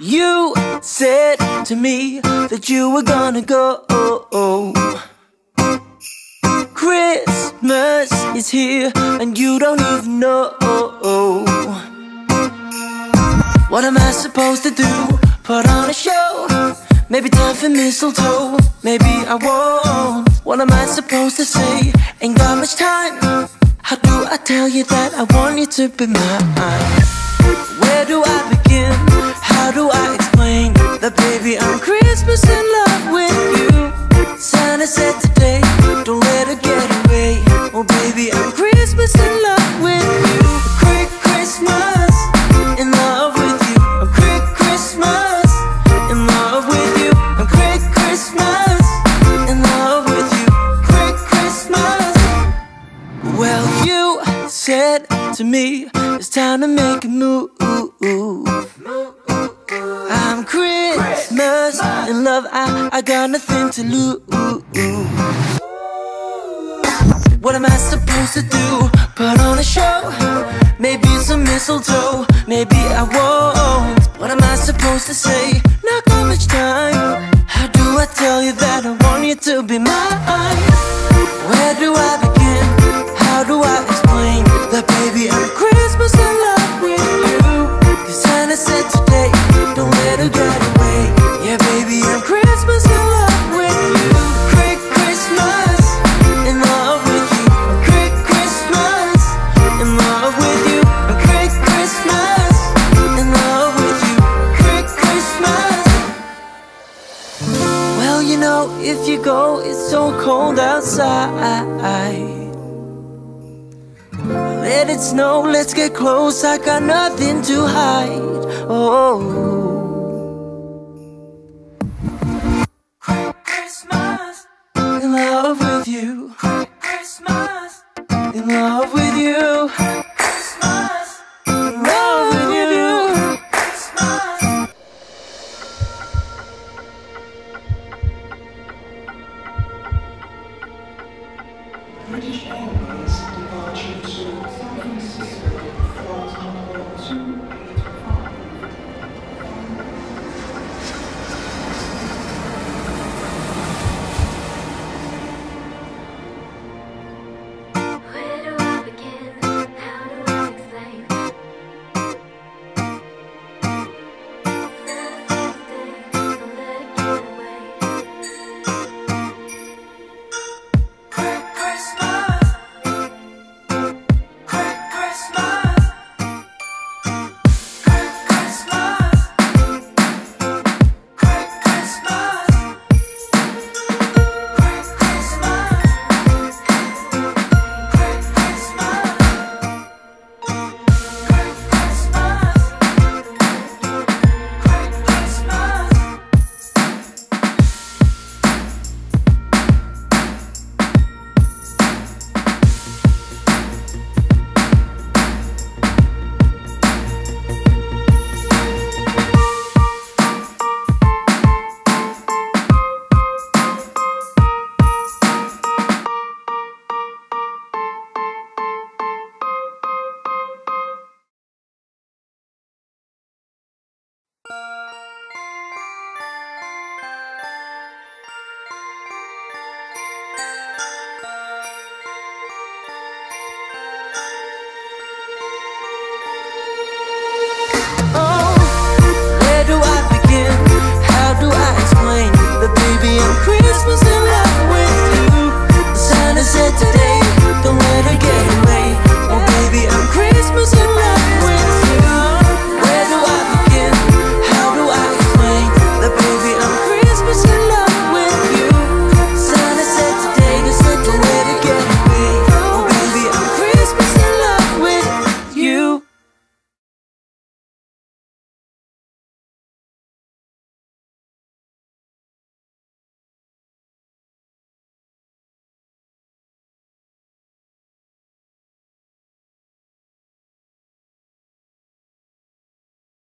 You said to me that you were gonna go. Christmas is here and you don't even know. What am I supposed to do? Put on a show? Maybe time for mistletoe, maybe I won't. What am I supposed to say? Ain't got much time. How do I tell you that I want you to be mine? Where do I begin? How do I explain that, baby, I'm Christmas in love with you? Santa said today, don't let her get away. Oh baby, I'm Christmas in love with you. Christmas in love with you. I'm Christmas in love with you. I'm Christmas in love with you. Christmas. Well, you said to me, it's time to make a move. I'm Christmas in love, I got nothing to lose. What am I supposed to do? Put on a show? Maybe some mistletoe, maybe I won't. What am I supposed to say? Not got much time. How do I tell you that I want you to be mine? Where do I begin? How do I explain that, baby, I'm Christmas in love with you? Cause Santa said today, don't let her get away. Yeah, baby, I'm Christmas in love with you. Christmas in love with you. Christmas in love with you. Christmas in love with you. Christmas. Well, you know, if you go, it's so cold outside. Let it snow, let's get close, I got nothing to hide. Oh. Christmas in love with you. Christmas in love with you.